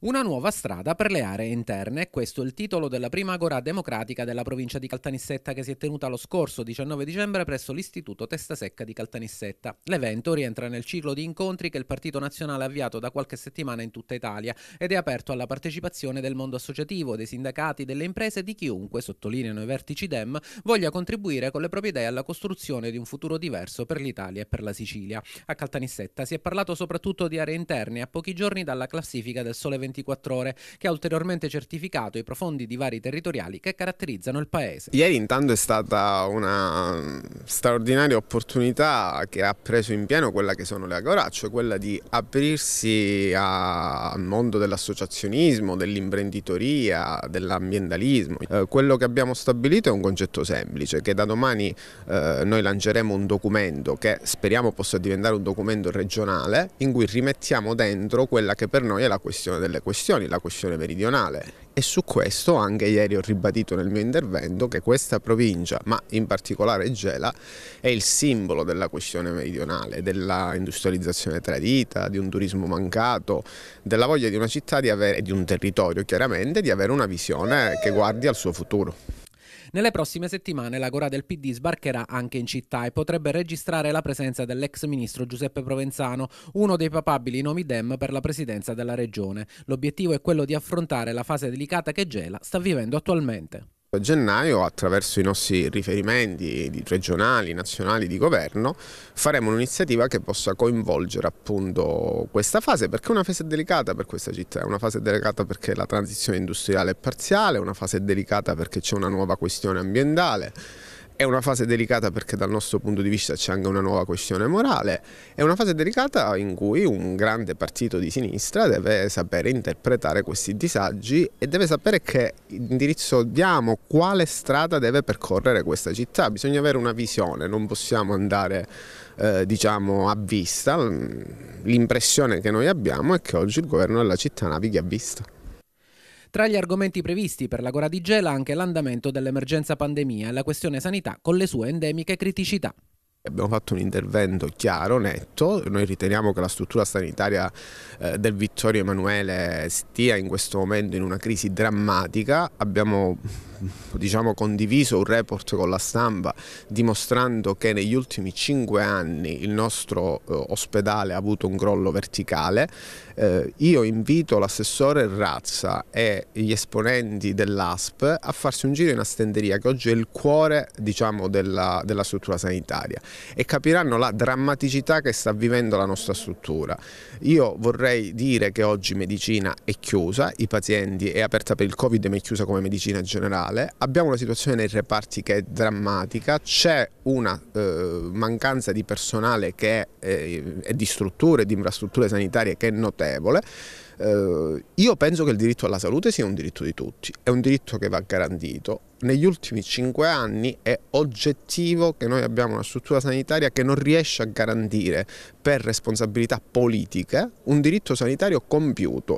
Una nuova strada per le aree interne, questo è il titolo della prima agorà democratica della provincia di Caltanissetta che si è tenuta lo scorso 19 dicembre presso l'istituto Testasecca di Caltanissetta. L'evento rientra nel ciclo di incontri che il Partito Nazionale ha avviato da qualche settimana in tutta Italia ed è aperto alla partecipazione del mondo associativo, dei sindacati, delle imprese e di chiunque, sottolineano i vertici DEM, voglia contribuire con le proprie idee alla costruzione di un futuro diverso per l'Italia e per la Sicilia. A Caltanissetta si è parlato soprattutto di aree interne a pochi giorni dalla classifica del sole 24 ore che ha ulteriormente certificato i profondi divari territoriali che caratterizzano il paese. Ieri intanto è stata una straordinaria opportunità che ha preso in pieno quella che sono le agorà, cioè quella di aprirsi al mondo dell'associazionismo, dell'imprenditoria, dell'ambientalismo. Quello che abbiamo stabilito è un concetto semplice, che da domani noi lanceremo un documento che speriamo possa diventare un documento regionale in cui rimettiamo dentro quella che per noi è la questione delle questioni, la questione meridionale, e su questo anche ieri ho ribadito nel mio intervento che questa provincia, ma in particolare Gela, è il simbolo della questione meridionale, della industrializzazione tradita, di un turismo mancato, della voglia di una città e di un territorio chiaramente di avere una visione che guardi al suo futuro. Nelle prossime settimane l'agorà del PD sbarcherà anche in città e potrebbe registrare la presenza dell'ex ministro Giuseppe Provenzano, uno dei papabili nomi DEM per la presidenza della regione. L'obiettivo è quello di affrontare la fase delicata che Gela sta vivendo attualmente. A gennaio, attraverso i nostri riferimenti regionali, nazionali, di governo, faremo un'iniziativa che possa coinvolgere appunto questa fase, perché è una fase delicata per questa città, è una fase delicata perché la transizione industriale è parziale, è una fase delicata perché c'è una nuova questione ambientale, è una fase delicata perché dal nostro punto di vista c'è anche una nuova questione morale, è una fase delicata in cui un grande partito di sinistra deve sapere interpretare questi disagi e deve sapere che indirizzo diamo, quale strada deve percorrere questa città. Bisogna avere una visione, non possiamo andare diciamo a vista. L'impressione che noi abbiamo è che oggi il governo della città navighi a vista. Tra gli argomenti previsti per l'agorà di Gela anche l'andamento dell'emergenza pandemia e la questione sanità con le sue endemiche criticità. Abbiamo fatto un intervento chiaro, netto. Noi riteniamo che la struttura sanitaria del Vittorio Emanuele stia in questo momento in una crisi drammatica. Abbiamo condiviso un report con la stampa dimostrando che negli ultimi 5 anni il nostro ospedale ha avuto un crollo verticale. Io invito l'assessore Razza e gli esponenti dell'ASP a farsi un giro in astenderia, che oggi è il cuore della struttura sanitaria, e capiranno la drammaticità che sta vivendo la nostra struttura. Io vorrei dire che oggi medicina è chiusa, i pazienti, è aperta per il Covid ma è chiusa come medicina generale, abbiamo una situazione nei reparti che è drammatica, c'è una mancanza di personale che è di strutture, di infrastrutture sanitarie che è notevole. Io penso che il diritto alla salute sia un diritto di tutti, è un diritto che va garantito. Negli ultimi 5 anni è oggettivo che noi abbiamo una struttura sanitaria che non riesce a garantire per responsabilità politiche un diritto sanitario compiuto.